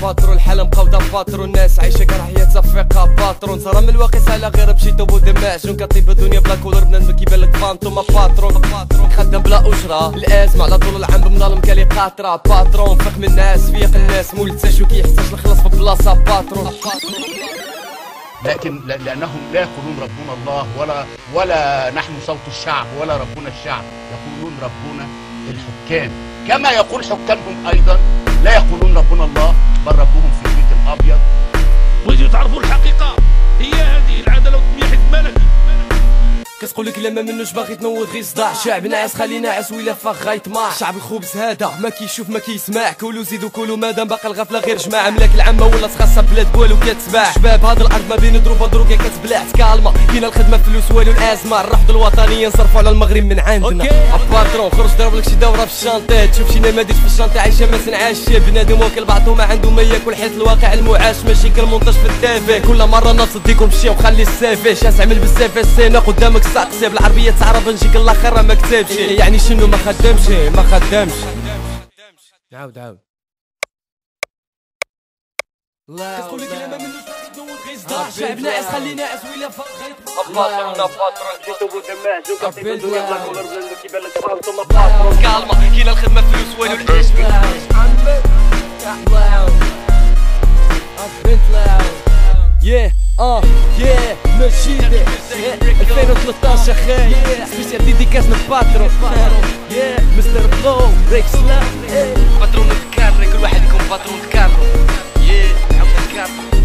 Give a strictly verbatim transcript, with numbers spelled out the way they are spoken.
باترون الحالة مقاوضة باترون، الناس عايشة كان حياة صفيقة باترون. صرا من الواقيس على غير بشيتو بودماش شنو كطيب الدنيا بلا كولر، بنادم كيبان لك فانتوما باترون. خدام بلا أجرة الأزمة على طول العام بمظالم كالي قاطرة باترون. فاق من الناس فيق الناس مولتاش وكيحتاج الخلاص في بلاصة باترون. لكن لأنهم لا يقولون ربنا الله ولا ولا نحن صوت الشعب ولا ربنا الشعب، يقولون ربنا الحكام كما يقول حكامهم أيضا. لا يقولون ربنا الله بل ربهم في البيت الأبيض. ويجوا تعرفوا الحقيقة هي هذه العدالة وتنمية حكمانك. كتقولك لما منوش باغي تنوض غير صداع، شعب ناعس خلي ناعس ولا فخ غيطمع. شعب الخبز هذا ما كيشوف ما كيسمع، كولو زيدو كولو مادام باقي الغفله غير جماعه. ملاك العامه ولات خاصه بلاد بوالو كتباع، شباب هاد الارض ما بين ضروبه ضروب يا كتبلع. تكالما كاينه الخدمه فلوس والو الازمه، الرحض الوطنيه نصرفوا على المغرب من عندنا. باترون خرج ضرب لك شي دوره في الشانطي، تشوف شي نماذج في الشانطي عايشه ما تنعاش. بنادم واكل بعضو ما عنده ما ياكل، حيت الواقع المعاش ماشي كالمونتاج في التافه. كل مره نصديكم بشي وخلي السافه، شاس عمل بزاف السنه قدامك ساقسي بالعربيه تعرف نجيك الاخر ما كتبش. يعني شنو ما خدامش ما خدامش عاود عاود كتقول لك انا ما منوش تنوض غير صداع، شعب ناعس خلي ناعس ولا فاق غيطمع. باترون جيتو بودماع جوكا في الدنيا بلا كولر، بلا كيبان لك فانتوما باترون. كالما كاينه الخدمه فلوس والو العيش. اه ياه ماشي ألفين وثلاطاش اخاي، سبيسيال ديديكاس لباترون. ياه مستر بلو بريك سلام باترون الكاري، كل واحد يكون باترون الكاري. ياه عاود الكاري.